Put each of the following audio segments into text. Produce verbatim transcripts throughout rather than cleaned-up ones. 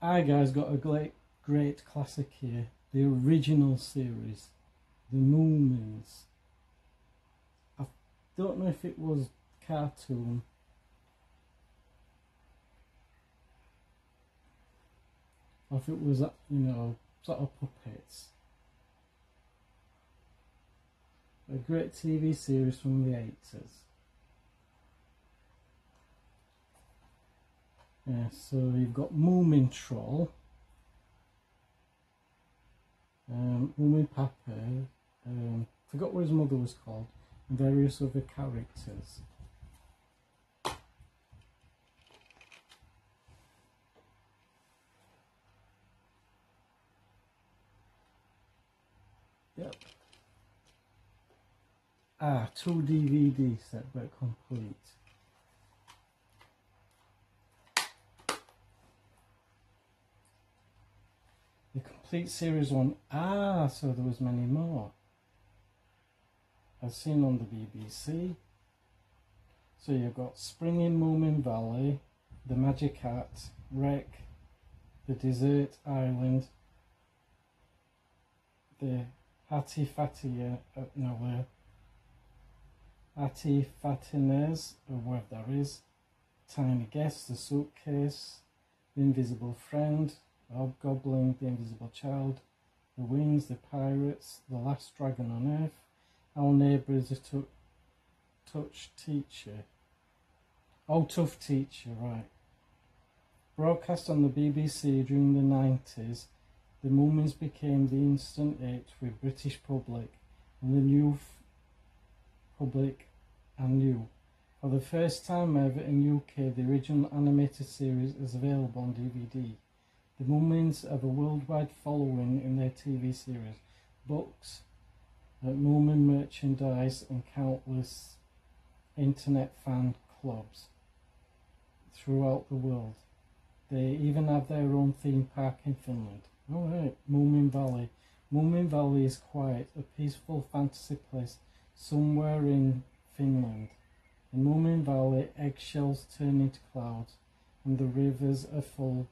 I guys got a great great classic here, the original series, the Moomins. I don't know if it was cartoon. Or if it was, you know, sort of puppets. A great T V series from the eighties. Yeah, so you've got Moomin Troll, um, Moomin Papa, um, forgot what his mother was called, and various other characters. Yep. Ah, two D V D set, but complete. The complete series one. Ah, so there was many more. I've seen on the B B C. So you've got Spring in Moomin Valley, The Magic Hat, Wreck, The Desert Island, The Hattifatteners, uh, no, uh, Hattifatteners, or whatever that is, Tiny Guest, The Suitcase, The Invisible Friend, Hobgoblin, The Invisible Child, The Wings, The Pirates, The Last Dragon on Earth, Our Neighbour is a tu touch teacher. Oh, Tough Teacher, right. Broadcast on the B B C during the nineties, the Moomins became the instant hit with British public and the new public and new. For the first time ever in U K, the original animated series is available on D V D. The Moomins have a worldwide following in their T V series, books, Moomin merchandise and countless internet fan clubs throughout the world. They even have their own theme park in Finland. Alright, Moomin Valley. Moomin Valley is quiet, a peaceful fantasy place somewhere in Finland. In Moomin Valley, eggshells turn into clouds and the rivers are full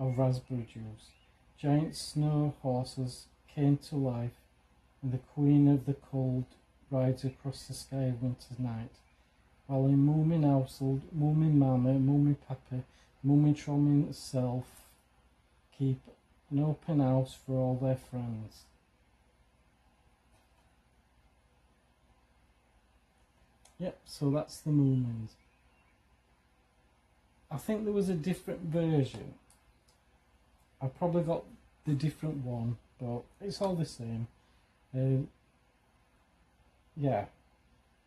of raspberry juice. Giant snow horses came to life, and the Queen of the Cold rides across the sky of winter's night. While in Moomin household, Moomin Mama, Moomin Papa, Moomin Troll himself keep an open house for all their friends. Yep, so that's the Moomins. I think there was a different version. I probably got the different one, but it's all the same. Uh, yeah,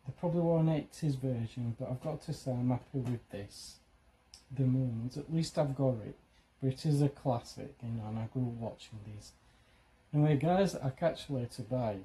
they probably were an eighties version, but I've got to say I'm happy with this. The Moomins, at least I've got it, but it is a classic, you know, and I grew up watching these. Anyway guys, I'll catch you later, bye.